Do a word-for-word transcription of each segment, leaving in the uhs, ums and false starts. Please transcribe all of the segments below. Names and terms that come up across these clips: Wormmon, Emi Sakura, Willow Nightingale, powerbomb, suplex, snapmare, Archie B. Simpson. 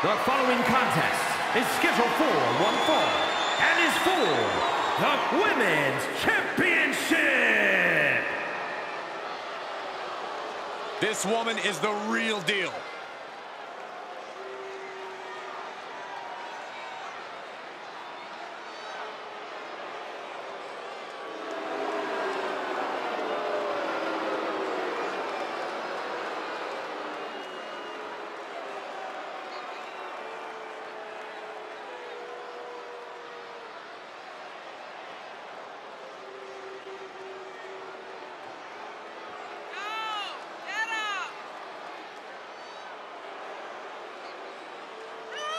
The following contest is scheduled for one fall and is for the Women's Championship. This woman is the real deal.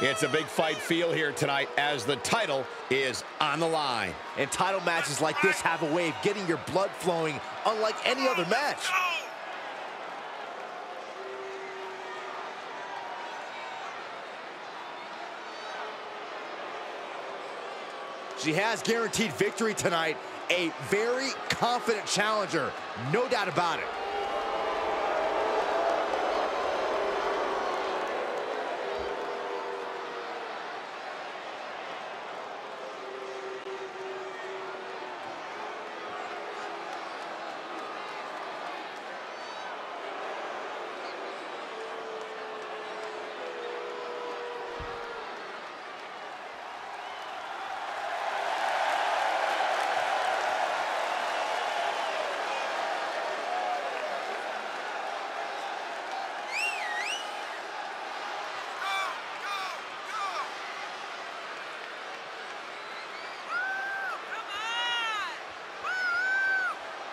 It's a big fight feel here tonight as the title is on the line. And title matches like this have a way of getting your blood flowing unlike any other match. She has guaranteed victory tonight. A very confident challenger, no doubt about it.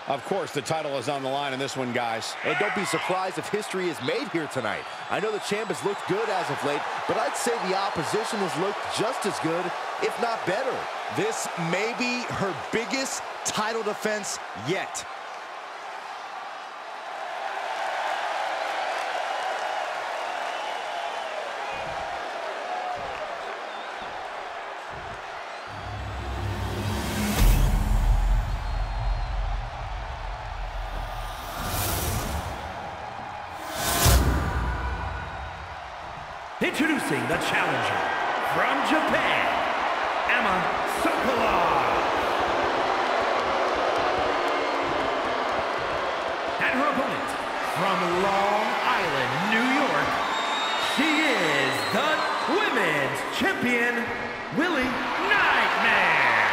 Of course, the title is on the line in this one, guys. And don't be surprised if history is made here tonight. I know the champ has looked good as of late, but I'd say the opposition has looked just as good, if not better. This may be her biggest title defense yet. Introducing the challenger from Japan, Emi Sakura. And her opponent from Long Island, New York, she is the women's champion, Willow Nightingale.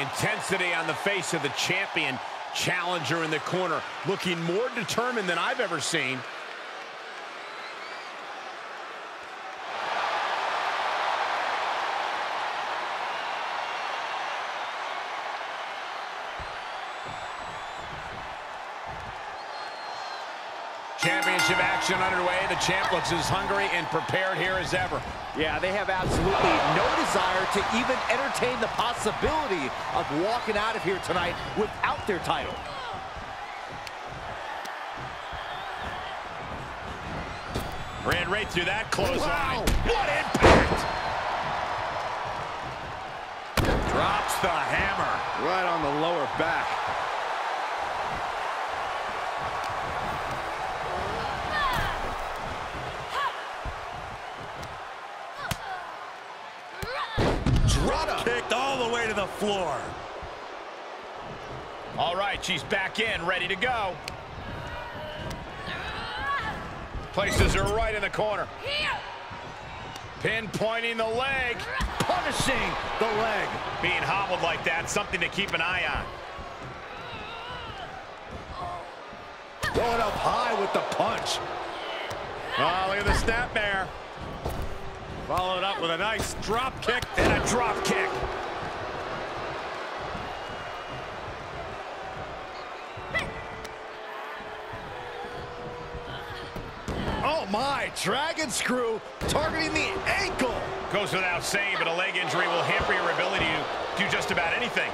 Intensity on the face of the champion. Challenger in the corner, looking more determined than I've ever seen. Championship action underway. The champ looks as hungry and prepared here as ever. Yeah, they have absolutely no desire to even entertain the possibility of walking out of here tonight without their title. Ran right through that clothesline. Wow, what impact! Drops the hammer. Right on the lower back. Kicked all the way to the floor. All right, she's back in, ready to go. Places her right in the corner. Pinpointing the leg. Punishing the leg. Being hobbled like that, something to keep an eye on. Going up high with the punch. Oh, look at the snap there. Followed up with a nice drop kick and a drop kick. Oh my, dragon screw targeting the ankle. Goes without saying, but a leg injury will hamper your ability to do just about anything.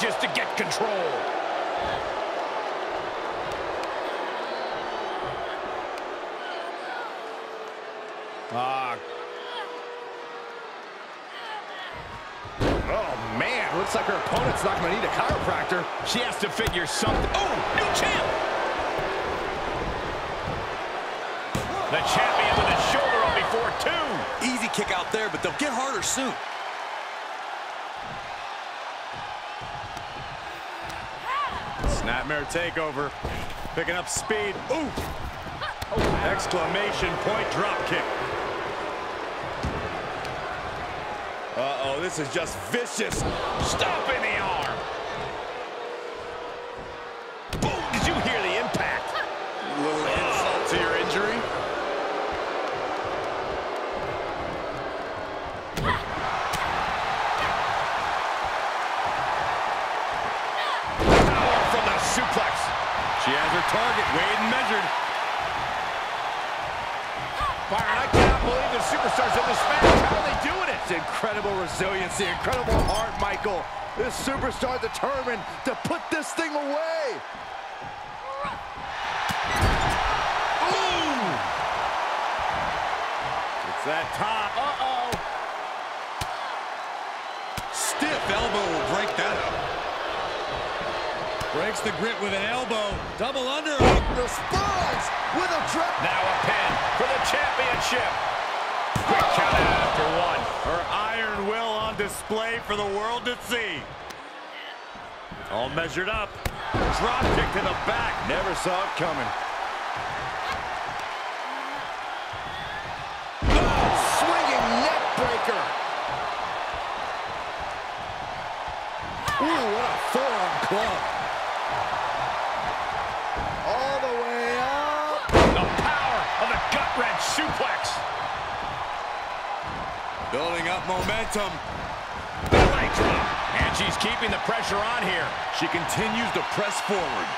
Just to get control. Oh, man, looks like her opponent's not going to need a chiropractor. She has to figure something. Oh, new champ! The champion with his shoulder on before two. Easy kick out there, but they'll get harder soon. Snapmare takeover. Picking up speed. Ooh! Oh, exclamation point drop kick. Uh-oh, this is just vicious. Stomp in the arm. Boom! Did you hear the impact? A little insult to your injury. Power from the suplex. She has her target weighed and measured. Byron, I cannot believe the superstars in this match. How are they doing it? It's incredible resiliency, incredible heart, Michael. This superstar determined to put this thing away. Ooh! It's that top. Uh-oh. Stiff elbow will break that up. Breaks the grip with an elbow. Double under. The spurs with a trip. Now a pin for the championship. Quick count out after one. Her iron will on display for the world to see. All measured up. Drop kick to the back. Never saw it coming. Oh, swinging neck breaker. Ooh, what a forearm club. Red suplex. Building up momentum. Leg drop. And she's keeping the pressure on here. She continues to press forward.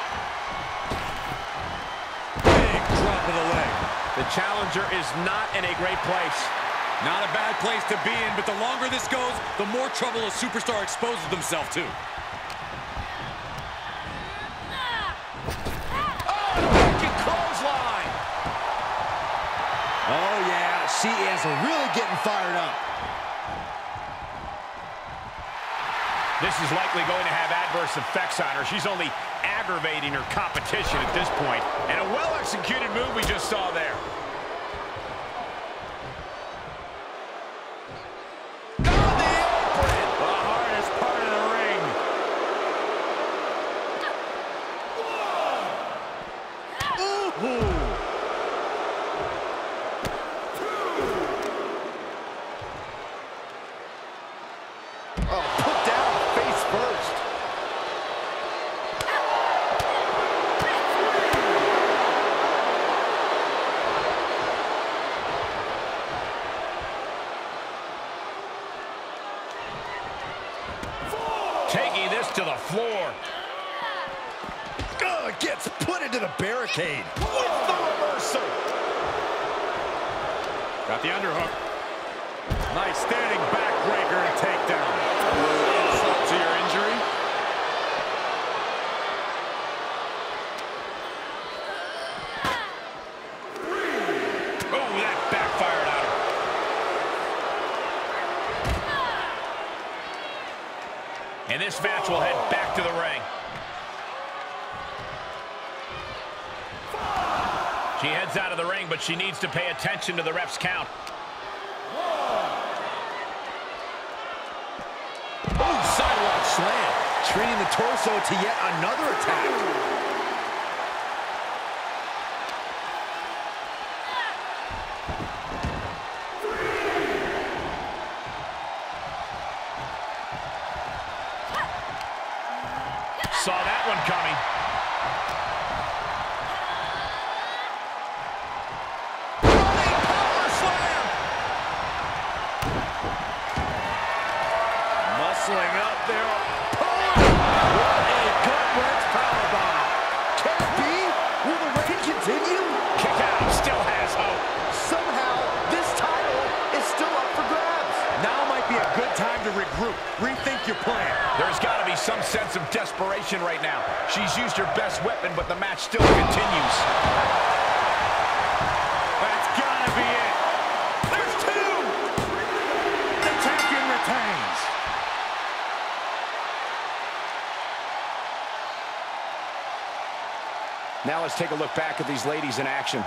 Big drop of the leg. The challenger is not in a great place. Not a bad place to be in, but the longer this goes, the more trouble a superstar exposes themselves to. Oh, yeah, she is really getting fired up. This is likely going to have adverse effects on her. She's only aggravating her competition at this point. And a well-executed move we just saw there. Got the open! The hardest part of the ring. Whoa. Ooh. To the floor. Uh, gets put into the barricade. With the reversal. Got the underhook. Nice standing backbreaker and takedown. A little insult to your injury. Oh, that backfired on her. And this match will head back to the ring. She heads out of the ring, but she needs to pay attention to the ref's count. Ooh, sidewalk slam. Treating the torso to yet another attack. Saw that one coming. Running power slam. Muscling up there. Power. What a good work powerbomb. Can it be? Will the reign continue? Kick out. Still has hope. Somehow, this title is still up for grabs. Now might be a good time to regroup. Rethink your plan. There's got to be some sense of desperation right now. She's used her best weapon, but the match still continues. That's got to be it. There's two. The champion retains. Now let's take a look back at these ladies in action.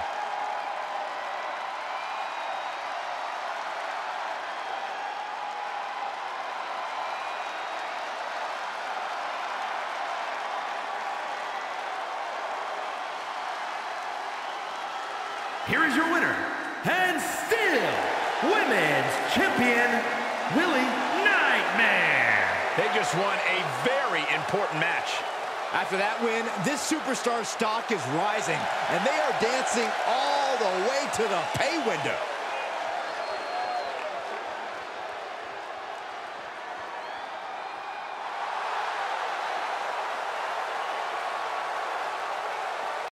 Here is your winner, and still women's champion, Willie Nightmare. They just won a very important match. After that win, this superstar stock is rising, and they are dancing all the way to the pay window.